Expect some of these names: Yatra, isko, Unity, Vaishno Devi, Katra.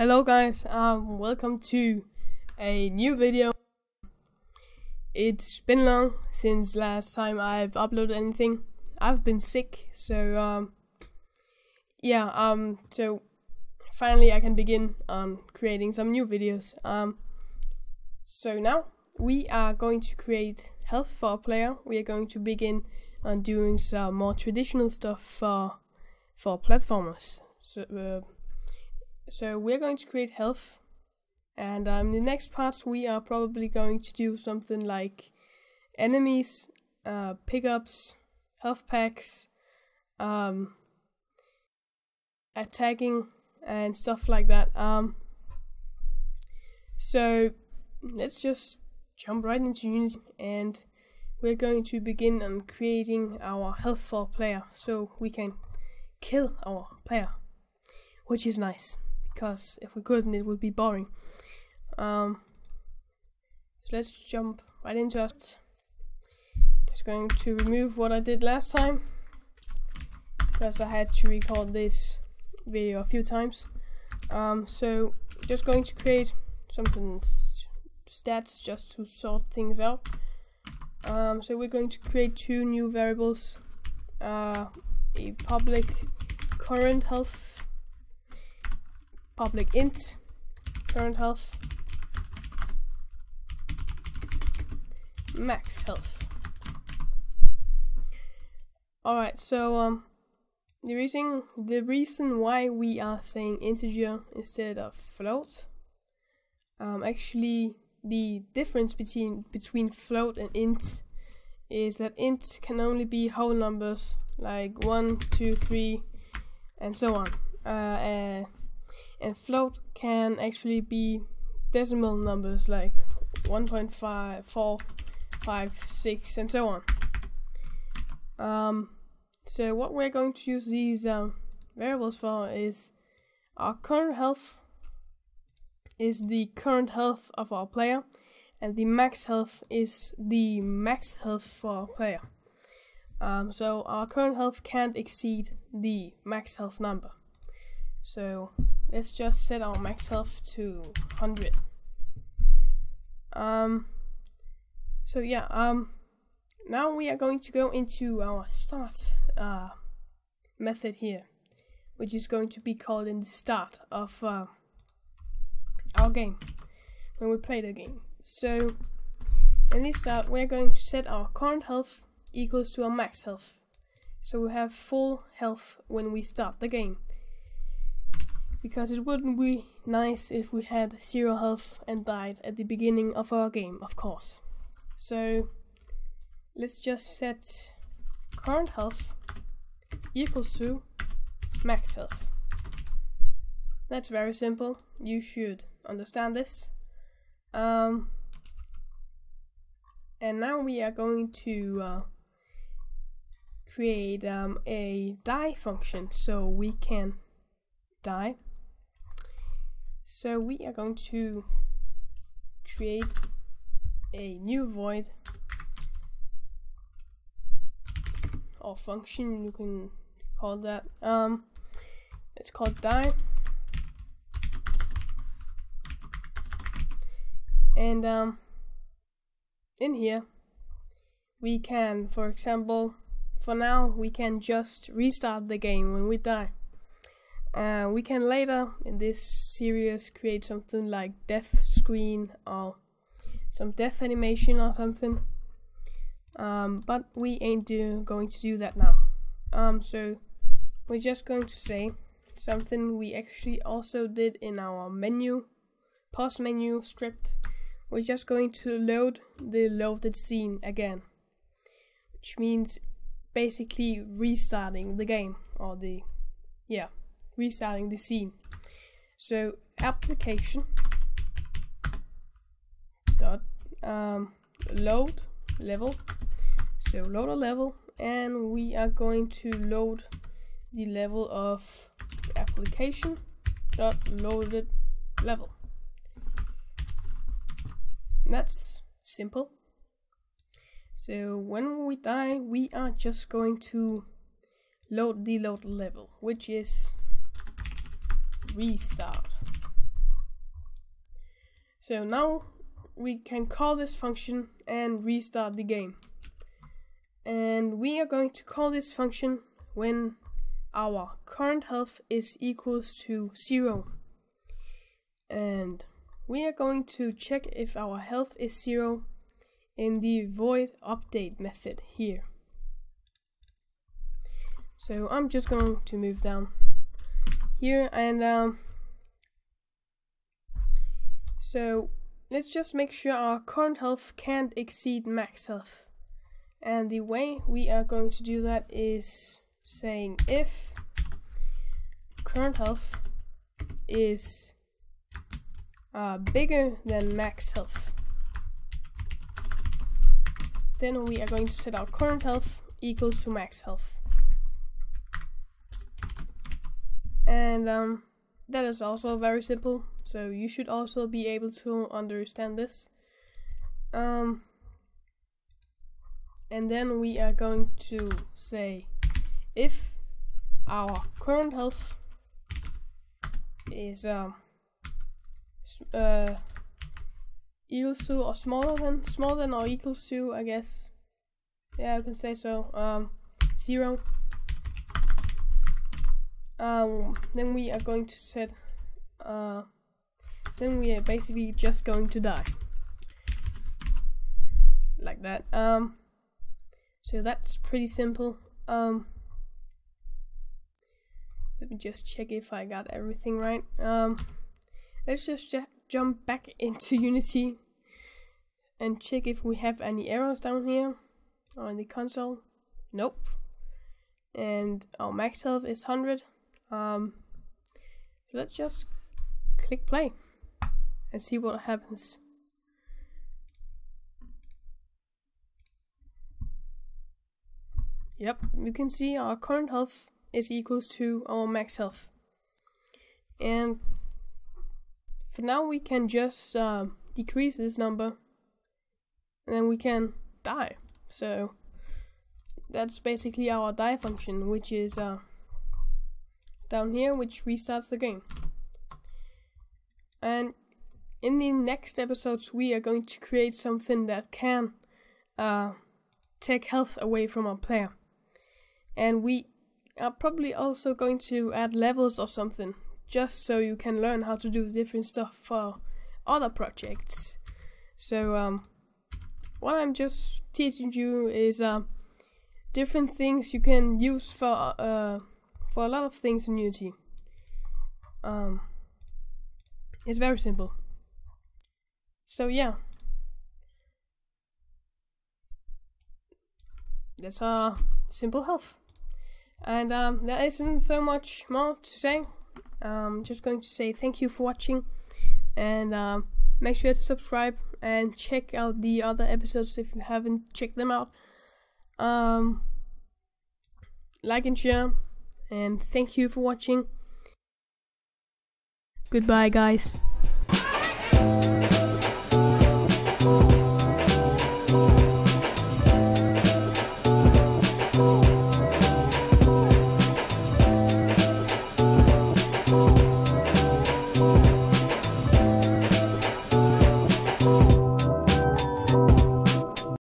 Hello guys, welcome to a new video. It's been long since last time I've uploaded anything. I've been sick, so so finally I can begin creating some new videos. So now we are going to create health for a player. We are going to begin on doing some more traditional stuff for platformers. So we're going to create health, and in the next part we are probably going to do something like enemies, pickups, health packs, attacking and stuff like that. So let's just jump right into Unity, and we're going to begin on creating our health for player so we can kill our player, which is nice. Because if we couldn't, it would be boring. So let's jump right into it. Just going to remove what I did last time, because I had to record this video a few times. So just going to create something stats just to sort things out. So we're going to create two new variables: a public current health. Public int current health, max health. Alright, so the reason why we are saying integer instead of float, actually the difference between float and int is that int can only be whole numbers like 1, 2, 3 and so on, and float can actually be decimal numbers like 1.5, 4, 5, 6 and so on. So what we're going to use these variables for is our current health is the current health of our player, and the max health is the max health for our player. So our current health can't exceed the max health number. So let's just set our max health to 100. Now we are going to go into our start method here, which is going to be called in the start of our game, when we play the game. So in this start, we're going to set our current health equals to our max health, so we have full health when we start the game. Because it wouldn't be nice if we had zero health and died at the beginning of our game, of course. So let's just set current health equals to max health. That's very simple. You should understand this. And now we are going to create a die function so we can die. So we are going to create a new void or function, you can call that. It's called die, and in here we can, for example, for now we can just restart the game when we die. We can later in this series create something like death screen or some death animation or something, but we ain't going to do that now. So we're just going to say something we actually also did in our menu, pause menu script. We're just going to load the loaded scene again, which means basically restarting the game, or the restarting the scene. So application dot load level, so load a level, and we are going to load the level of application dot loaded level. That's simple. So when we die, we are just going to load the load level, which is restart So now we can call this function and restart the game. And we are going to call this function when our current health is equals to 0. And we are going to check if our health is 0 in the void update method here. So I'm just going to move down here and so let's just make sure our current health can't exceed max health. And the way we are going to do that is saying if current health is bigger than max health, then we are going to set our current health equals to max health. And that is also very simple, so you should also be able to understand this. And then we are going to say if our current health is equals to or smaller than or equals to, I guess, yeah, I can say so, 0, then we are going to set then we are basically just going to die like that. So that's pretty simple. Let me just check if I got everything right. Let's just jump back into Unity and check if we have any errors down here on the console. Nope. And our max health is 100. Let's just click play and see what happens. Yep, you can see our current health is equals to our max health. And for now we can just decrease this number and then we can die. So that's basically our die function, which is down here, which restarts the game. And in the next episodes we are going to create something that can take health away from our player. And we are probably also going to add levels or something, just so you can learn how to do different stuff for other projects. So what I'm just teaching you is different things you can use for a lot of things in Unity. It's very simple. So yeah, that's our simple health. And there isn't so much more to say. I'm just going to say thank you for watching, and make sure to subscribe and check out the other episodes if you haven't checked them out. Like and share, and thank you for watching. Goodbye, guys.